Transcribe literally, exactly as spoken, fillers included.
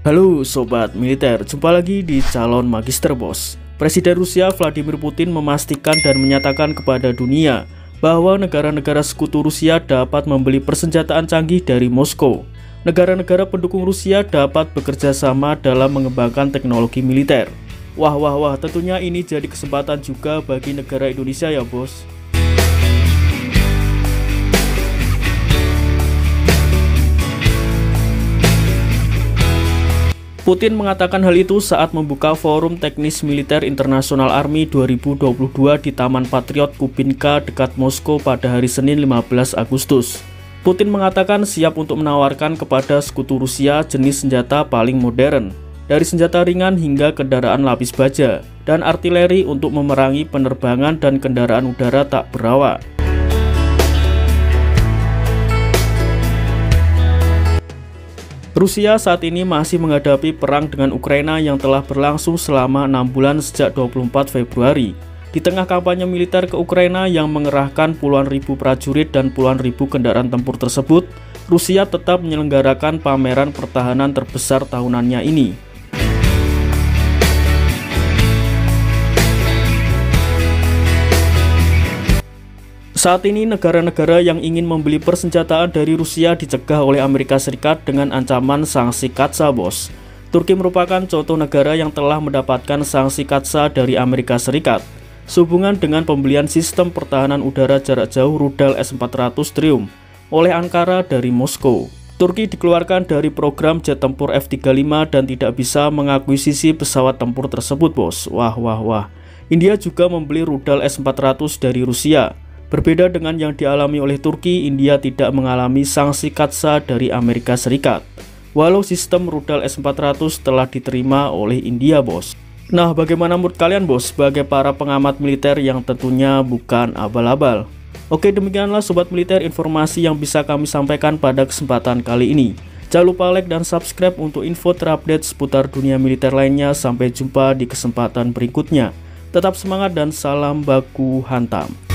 Halo sobat militer, jumpa lagi di Calon Magister Bos. Presiden Rusia Vladimir Putin memastikan dan menyatakan kepada dunia bahwa negara-negara sekutu Rusia dapat membeli persenjataan canggih dari Moskow. Negara-negara pendukung Rusia dapat bekerja sama dalam mengembangkan teknologi militer. Wah wah wah, tentunya ini jadi kesempatan juga bagi negara Indonesia ya bos. Putin mengatakan hal itu saat membuka Forum Teknis Militer Internasional Army dua ribu dua puluh dua di Taman Patriot Kubinka dekat Moskow pada hari Senin lima belas Agustus. Putin mengatakan siap untuk menawarkan kepada sekutu Rusia jenis senjata paling modern, dari senjata ringan hingga kendaraan lapis baja, dan artileri untuk memerangi penerbangan dan kendaraan udara tak berawak. Rusia saat ini masih menghadapi perang dengan Ukraina yang telah berlangsung selama enam bulan sejak dua puluh empat Februari, di tengah kampanye militer ke Ukraina yang mengerahkan puluhan ribu prajurit dan puluhan ribu kendaraan tempur tersebut, Rusia tetap menyelenggarakan pameran pertahanan terbesar tahunannya ini. Saat ini negara-negara yang ingin membeli persenjataan dari Rusia dicegah oleh Amerika Serikat dengan ancaman sanksi katsa bos. Turki merupakan contoh negara yang telah mendapatkan sanksi katsa dari Amerika Serikat sehubungan dengan pembelian sistem pertahanan udara jarak jauh rudal S empat ratus Triumf oleh Ankara dari Moskow. Turki dikeluarkan dari program jet tempur F tiga puluh lima dan tidak bisa mengakuisisi pesawat tempur tersebut bos. Wah wah wah. India juga membeli rudal S empat ratus dari Rusia. Berbeda dengan yang dialami oleh Turki, India tidak mengalami sanksi katsa dari Amerika Serikat, walau sistem rudal S empat ratus telah diterima oleh India, bos. Nah, bagaimana menurut kalian, bos, sebagai para pengamat militer yang tentunya bukan abal-abal? Oke, demikianlah sobat militer informasi yang bisa kami sampaikan pada kesempatan kali ini. Jangan lupa like dan subscribe untuk info terupdate seputar dunia militer lainnya. Sampai jumpa di kesempatan berikutnya. Tetap semangat dan salam baku hantam.